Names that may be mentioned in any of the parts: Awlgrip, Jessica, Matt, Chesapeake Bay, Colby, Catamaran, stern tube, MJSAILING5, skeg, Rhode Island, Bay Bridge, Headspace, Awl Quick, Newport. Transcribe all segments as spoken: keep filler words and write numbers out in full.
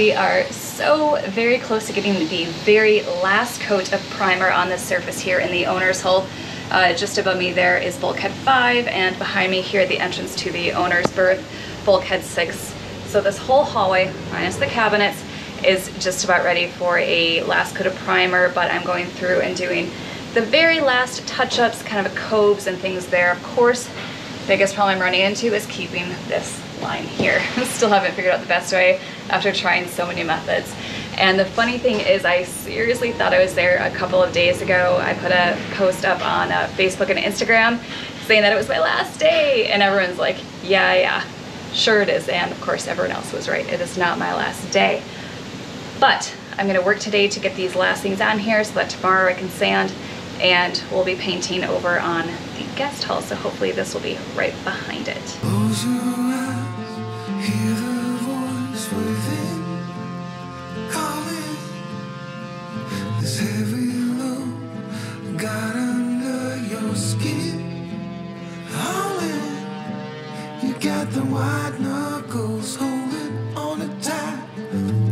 We are so very close to getting the very last coat of primer on this surface here in the owner's hull. Uh, just above me there is bulkhead five, and behind me here at the entrance to the owner's berth, bulkhead six. So this whole hallway, minus the cabinets, is just about ready for a last coat of primer, but I'm going through and doing the very last touch-ups, kind of coves and things there. Of course, biggest problem I'm running into is keeping this line here. Still haven't figured out the best way after trying so many methods. And the funny thing is, I seriously thought I was there a couple of days ago. I put a post up on uh, Facebook and Instagram saying that it was my last day, and everyone's like, yeah, yeah, sure it is. And of course, everyone else was right. It is not my last day. But I'm gonna work today to get these last things on here so that tomorrow I can sand, and we'll be painting over on the guest hall. So hopefully this will be right behind it. Close your eyes, hear the voice within, calling. This heavy load got under your skin. Howling, you got the wide knuckles holding on a tight,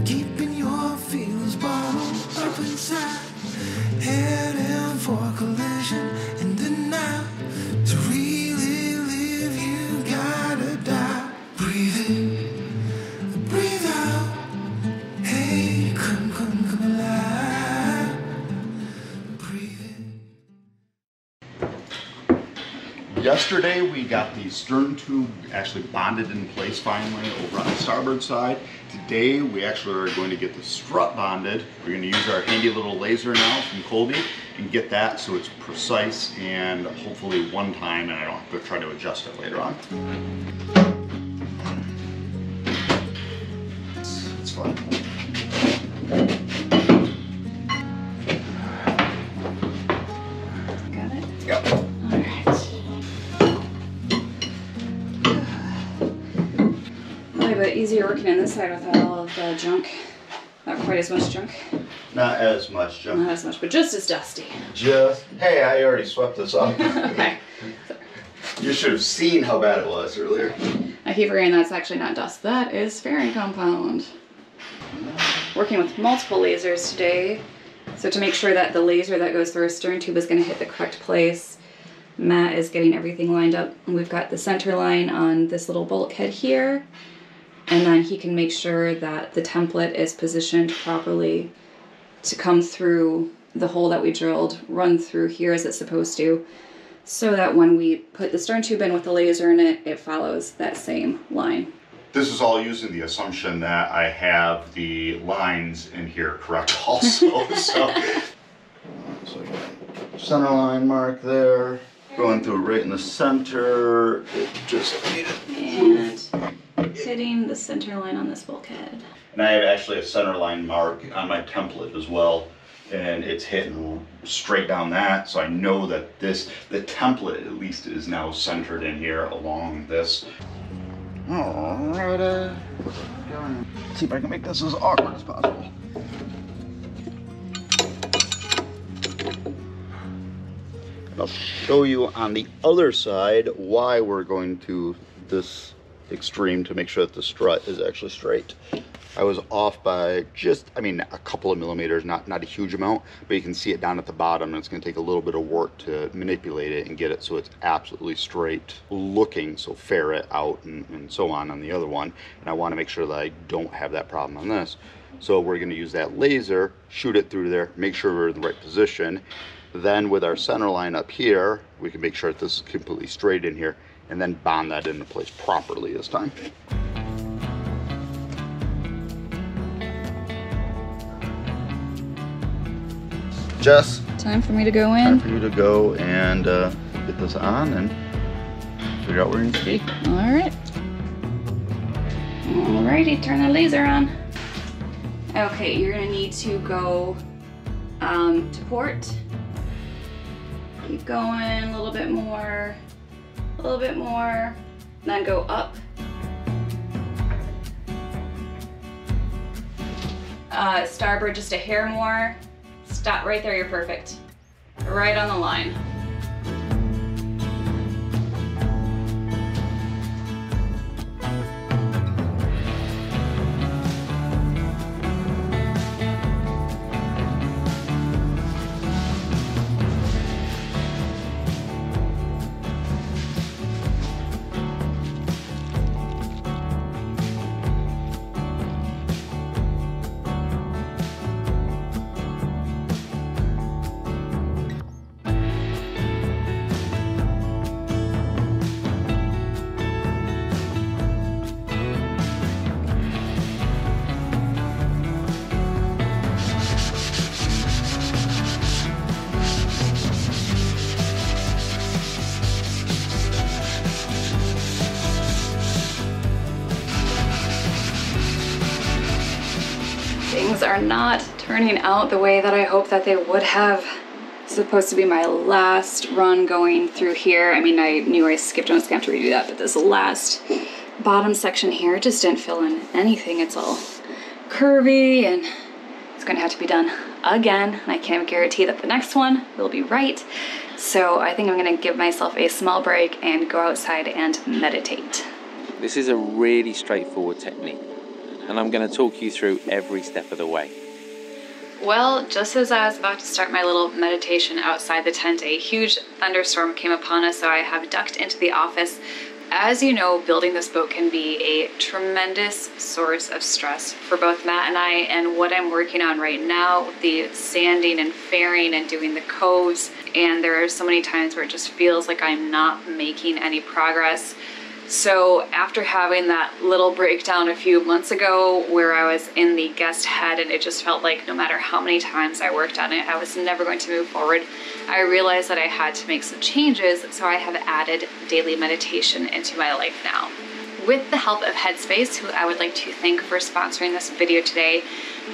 keeping your feelings bottled up inside. Heading for collision and denial. To really live, you gotta die. Breathe in, breathe out. Hey, come, come, come alive. Breathe in. Yesterday we got the stern tube actually bonded in place finally over on the starboard side. Today we actually are going to get the strut bonded. We're going to use our handy little laser now from Colby and get that so it's precise and hopefully one time, and I don't have to try to adjust it later on. It's, it's fun. Got it? Yep. Alright. Probably a bit easier working on this side without all of the junk. Not quite as much junk. Not as much junk. Not as much, but just as dusty. Just, hey, I already swept this off. Okay. You should have seen how bad it was earlier. I keep forgetting that's actually not dust. That is fairing compound. Working with multiple lasers today. So to make sure that the laser that goes through our stern tube is going to hit the correct place, Matt is getting everything lined up. And we've got the center line on this little bulkhead here. And then he can make sure that the template is positioned properly to come through the hole that we drilled, run through here as it's supposed to, so that when we put the stern tube in with the laser in it, it follows that same line. This is all using the assumption that I have the lines in here correct also. So, so center line mark there, going through right in the center. It just needed. And hitting the center line on this bulkhead. And I have actually a center line mark on my template as well, and it's hitting straight down that, so I know that this, the template at least, is now centered in here along this. Alrighty. See if I can make this as awkward as possible. And I'll show you on the other side why we're going to this extreme to make sure that the strut is actually straight. I was off by just, I mean, a couple of millimeters, not, not a huge amount, but you can see it down at the bottom, and it's going to take a little bit of work to manipulate it and get it so it's absolutely straight looking, so ferret out and, and so on on the other one. And I want to make sure that I don't have that problem on this. So we're going to use that laser, shoot it through there, make sure we're in the right position. Then with our center line up here, we can make sure that this is completely straight in here, and then bond that into place properly this time. Jess. Time for me to go in. Time for you to go and uh, get this on and figure out where you need to be. All right. Alrighty, turn the laser on. Okay, you're gonna need to go um, to port. Keep going, a little bit more, a little bit more, and then go up. Uh, starboard just a hair more. Stop right there, you're perfect. Right on the line. are not turning out the way that I hoped that they would have. This is supposed to be my last run going through here. I mean, I knew I skipped, I was gonna have to redo that, but this last bottom section here just didn't fill in anything. It's all curvy and it's gonna have to be done again. And I can't guarantee that the next one will be right. So I think I'm gonna give myself a small break and go outside and meditate. This is a really straightforward technique, and I'm going to talk you through every step of the way. Well, just as I was about to start my little meditation outside the tent, a huge thunderstorm came upon us, so I have ducked into the office. As you know, building this boat can be a tremendous source of stress for both Matt and I, and what I'm working on right now with the sanding and fairing and doing the coves, and there are so many times where it just feels like I'm not making any progress. So after having that little breakdown a few months ago where I was in the guest head and it just felt like no matter how many times I worked on it, I was never going to move forward, I realized that I had to make some changes, so I have added daily meditation into my life now. With the help of Headspace, who I would like to thank for sponsoring this video today,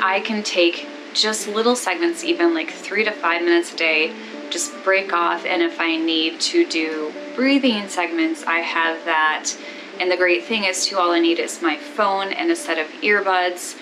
I can take just little segments, even like three to five minutes a day, just break off, and if I need to do breathing segments, I have that. And the great thing is too, all I need is my phone and a set of earbuds.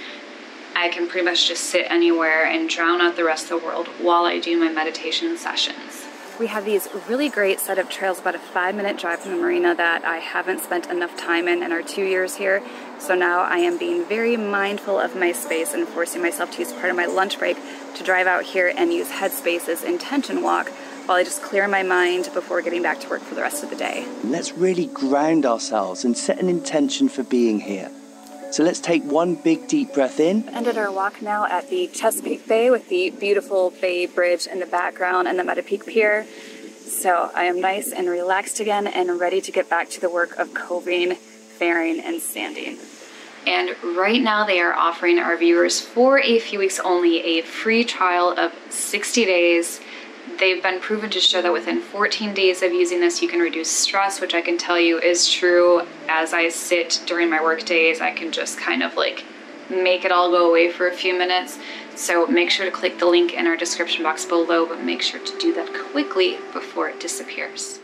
I can pretty much just sit anywhere and drown out the rest of the world while I do my meditation sessions. We have these really great set of trails, about a five minute drive from the marina, that I haven't spent enough time in in our two years here. So now I am being very mindful of my space and forcing myself to use part of my lunch break to drive out here and use Headspace's intention walk while I just clear my mind before getting back to work for the rest of the day. Let's really ground ourselves and set an intention for being here. So let's take one big deep breath in. We ended our walk now at the Chesapeake Bay with the beautiful Bay Bridge in the background and the Chesapeake Pier. So I am nice and relaxed again and ready to get back to the work of coving, fairing, and sanding. And right now they are offering our viewers for a few weeks only a free trial of sixty days. They've been proven to show that within fourteen days of using this, you can reduce stress, which I can tell you is true. As I sit during my work days, I can just kind of like make it all go away for a few minutes. So make sure to click the link in our description box below, but make sure to do that quickly before it disappears.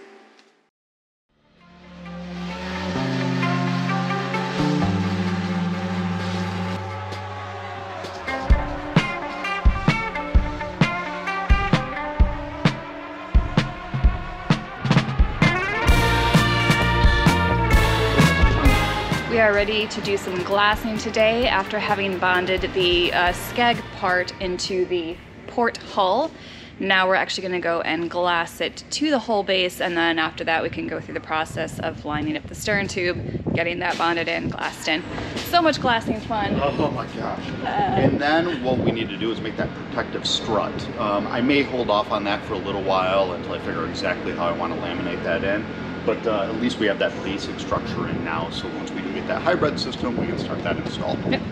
We are ready to do some glassing today after having bonded the uh, skeg part into the port hull. Now we're actually going to go and glass it to the hull base, and then after that we can go through the process of lining up the stern tube, getting that bonded in, glassed in. So much glassing fun. Oh my gosh. Uh, and then what we need to do is make that protective strut. Um, I may hold off on that for a little while until I figure exactly how I want to laminate that in. But uh, at least we have that basic structure in now, so once we do get that hybrid system, we can start that install. Yep.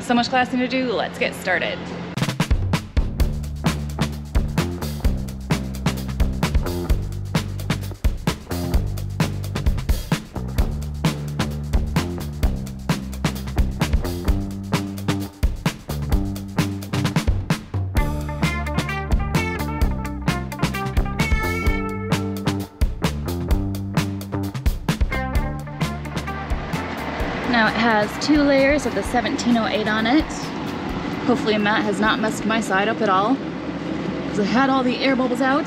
So much glassing to do, let's get started. Now it has two layers of the seventeen oh eight on it. Hopefully Matt has not messed my side up at all, because I had all the air bubbles out.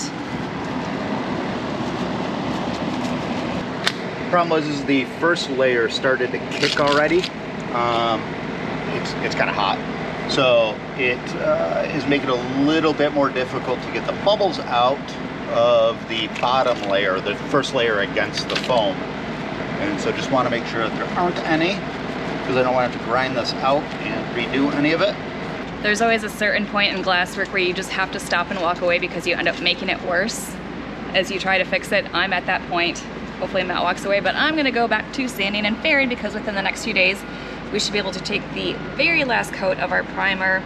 The problem was is the first layer started to kick already. Um, it's it's kind of hot. So it uh, is making it a little bit more difficult to get the bubbles out of the bottom layer, the first layer against the foam. And so just want to make sure that there aren't any, because I don't want to have to grind this out and redo any of it. There's always a certain point in glasswork where you just have to stop and walk away because you end up making it worse as you try to fix it. I'm at that point. Hopefully Matt walks away, but I'm going to go back to sanding and fairing, because within the next few days we should be able to take the very last coat of our primer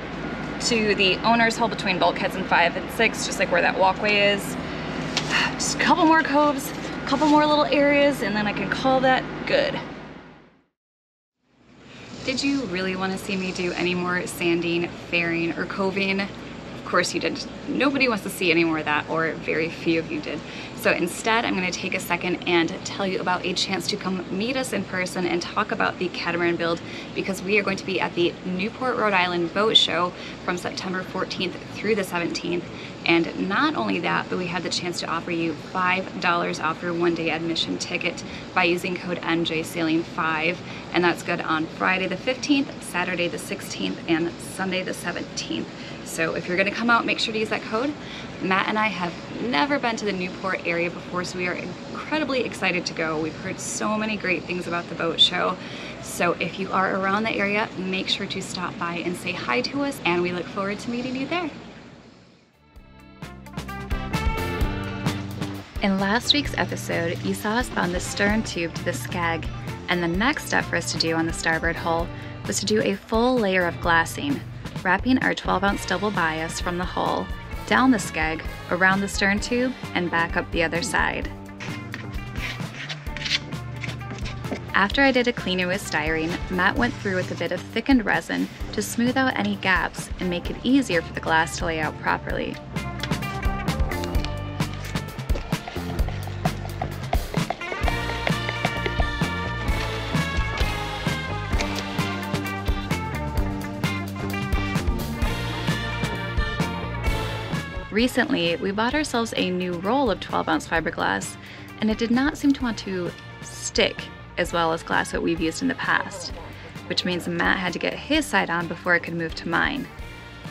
to the owner's hull between bulkheads and five and six, just like where that walkway is. Just a couple more coves, couple more little areas, and then I can call that good. Did you really want to see me do any more sanding, fairing, or coving? Of course you did. Nobody wants to see any more of that, or very few of you did. So instead, I'm going to take a second and tell you about a chance to come meet us in person and talk about the catamaran build, because we are going to be at the Newport, Rhode Island boat show from September fourteenth through the seventeenth. And not only that, but we had the chance to offer you five dollars off your one day admission ticket by using code M J sailing five. And that's good on Friday the fifteenth, Saturday the sixteenth, and Sunday the seventeenth. So if you're gonna come out, make sure to use that code. Matt and I have never been to the Newport area before, so we are incredibly excited to go. We've heard so many great things about the boat show. So if you are around the area, make sure to stop by and say hi to us, and we look forward to meeting you there. In last week's episode, you saw us bond the stern tube to the skag, and the next step for us to do on the starboard hull was to do a full layer of glassing, wrapping our twelve ounce double bias from the hull, down the skeg, around the stern tube, and back up the other side. After I did a cleaning with styrene, Matt went through with a bit of thickened resin to smooth out any gaps and make it easier for the glass to lay out properly. Recently, we bought ourselves a new roll of twelve ounce fiberglass, and it did not seem to want to stick as well as glass that we've used in the past, which means Matt had to get his side on before it could move to mine.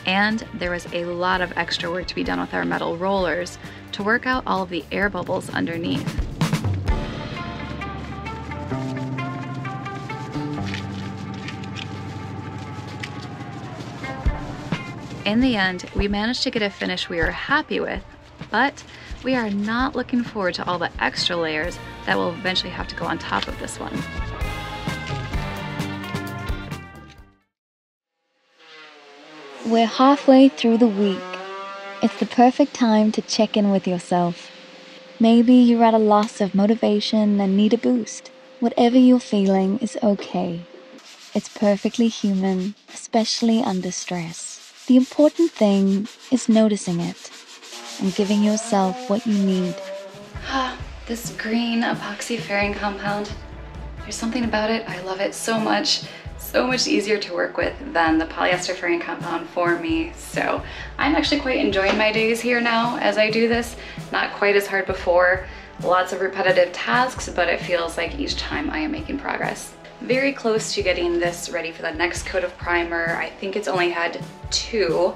And there was a lot of extra work to be done with our metal rollers to work out all of the air bubbles underneath. In the end, we managed to get a finish we are happy with, but we are not looking forward to all the extra layers that will eventually have to go on top of this one. We're halfway through the week. It's the perfect time to check in with yourself. Maybe you're at a loss of motivation and need a boost. Whatever you're feeling is okay. It's perfectly human, especially under stress. The important thing is noticing it and giving yourself what you need. This green epoxy fairing compound, there's something about it. I love it so much. So much easier to work with than the polyester fairing compound for me. So I'm actually quite enjoying my days here now as I do this. Not quite as hard before. Lots of repetitive tasks, but it feels like each time I am making progress. Very close to getting this ready for the next coat of primer. I think it's only had two,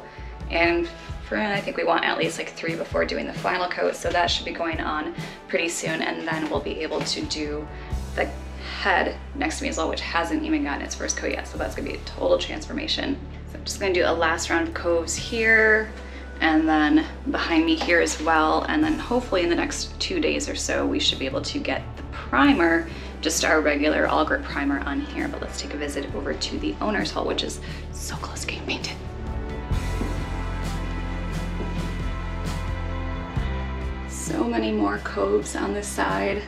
and for, I think we want at least like three before doing the final coat, so that should be going on pretty soon, and then we'll be able to do the head next to me as well, which hasn't even gotten its first coat yet, so that's gonna be a total transformation. So I'm just gonna do a last round of coves here, and then behind me here as well, and then hopefully in the next two days or so, we should be able to get the primer, just our regular Awlgrip primer on here, but let's take a visit over to the owner's hull, which is so close to getting painted. So many more coves on this side.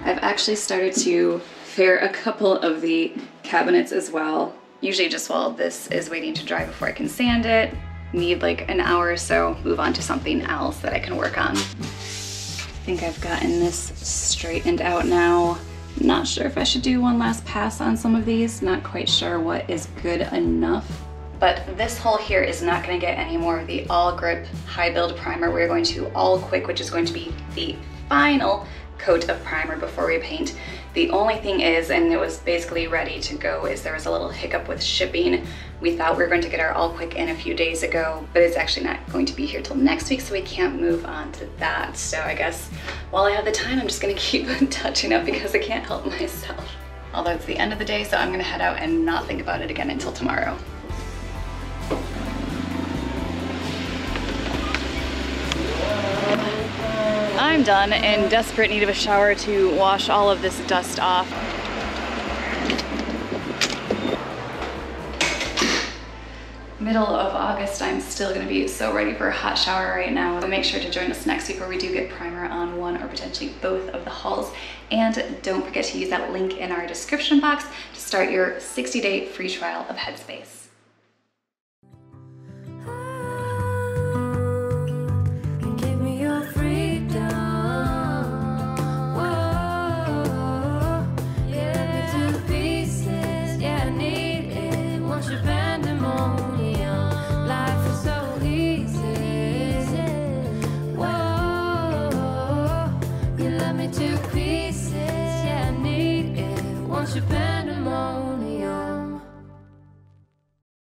I've actually started to fair a couple of the cabinets as well. Usually just while this is waiting to dry before I can sand it, need like an hour or so, move on to something else that I can work on. I think I've gotten this straightened out now. Not sure if I should do one last pass on some of these. Not quite sure what is good enough. But this hull here is not gonna get any more of the Awlgrip high build primer. We're going to Awl Quick, which is going to be the final coat of primer before we paint. The only thing is, and it was basically ready to go, is there was a little hiccup with shipping. We thought we were going to get our Awl Quick in a few days ago, but it's actually not going to be here till next week, so we can't move on to that. So I guess while I have the time, I'm just gonna keep touching up because I can't help myself. Although it's the end of the day, so I'm gonna head out and not think about it again until tomorrow. I'm done, in desperate need of a shower to wash all of this dust off. I'm middle of August. I'm still gonna be so ready for a hot shower right now. But make sure to join us next week where we do get primer on one or potentially both of the hauls. And don't forget to use that link in our description box to start your sixty day free trial of Headspace. Japan.